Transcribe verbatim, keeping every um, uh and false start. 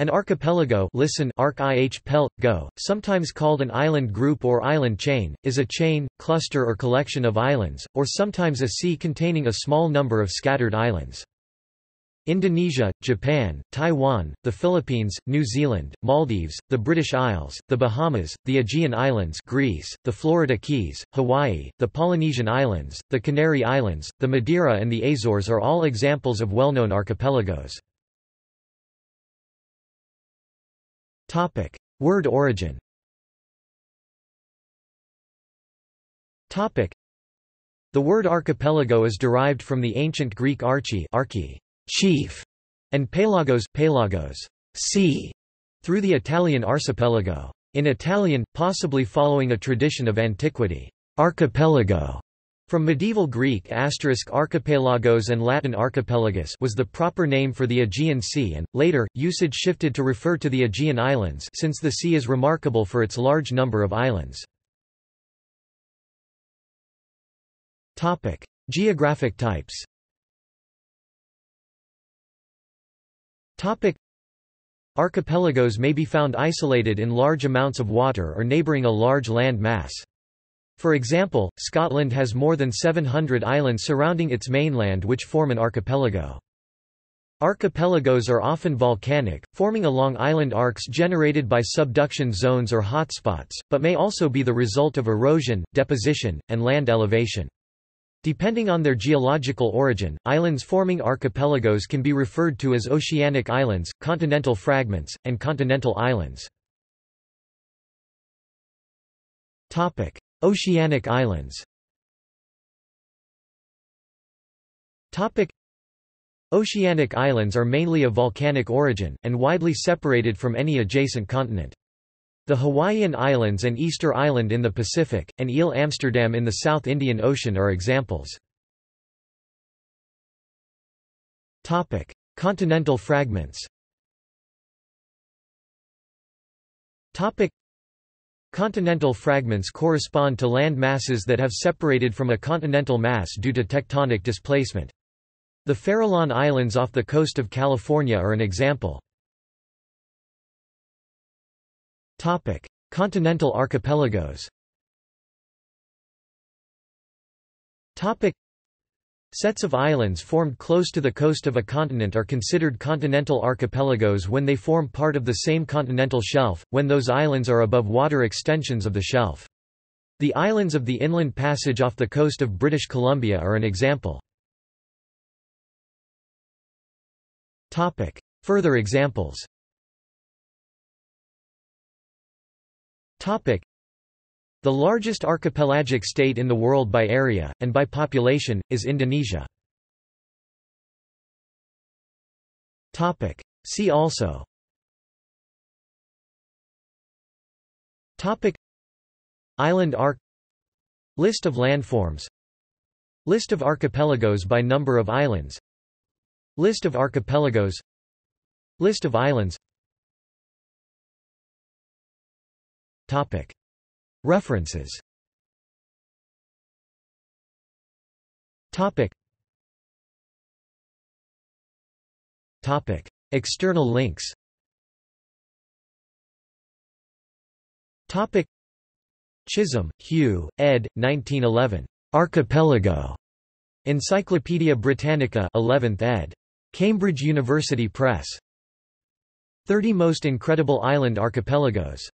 An archipelago, listen, arch-pel-go, sometimes called an island group or island chain, is a chain, cluster or collection of islands, or sometimes a sea containing a small number of scattered islands. Indonesia, Japan, Taiwan, the Philippines, New Zealand, Maldives, the British Isles, the Bahamas, the Aegean Islands, Greece, the Florida Keys, Hawaii, the Polynesian Islands, the Canary Islands, the Madeira and the Azores are all examples of well-known archipelagos. Topic: Word origin. Topic: The word archipelago is derived from the ancient Greek archi, archi chief, and pelagos, pelagos, sea, through the Italian arcipelago. In Italian, possibly following a tradition of antiquity, archipelago, from medieval Greek asterisk archipelagos and Latin archipelagus, was the proper name for the Aegean Sea, and later, usage shifted to refer to the Aegean Islands since the sea is remarkable for its large number of islands. Topic: Geographic types. Topic: Archipelagos may be found isolated in large amounts of water or neighbouring a large land mass. For example, Scotland has more than seven hundred islands surrounding its mainland which form an archipelago. Archipelagos are often volcanic, forming along island arcs generated by subduction zones or hotspots, but may also be the result of erosion, deposition, and land elevation. Depending on their geological origin, islands forming archipelagos can be referred to as oceanic islands, continental fragments, and continental islands. Topic: Oceanic islands. Topic: Oceanic islands are mainly of volcanic origin and widely separated from any adjacent continent. The Hawaiian Islands and Easter Island in the Pacific, and Ile Amsterdam in the South Indian Ocean are examples. Topic: Continental fragments. Topic: Continental fragments correspond to land masses that have separated from a continental mass due to tectonic displacement. The Farallon Islands off the coast of California are an example. Topic: Continental archipelagos. Topic: Sets of islands formed close to the coast of a continent are considered continental archipelagos when they form part of the same continental shelf, when those islands are above water extensions of the shelf. The islands of the Inland Passage off the coast of British Columbia are an example. Topic: Further examples. Topic: The largest archipelagic state in the world by area, and by population, is Indonesia. Topic: See also. Topic: Island arc. List of landforms. List of archipelagos by number of islands. List of archipelagos. List of islands. Topic: References. Topic. Topic: External links. Topic: Chisholm, Hugh, ed. nineteen eleven. Archipelago. Encyclopædia Britannica, eleventh ed. Cambridge University Press. thirty Most Incredible Island Archipelagos.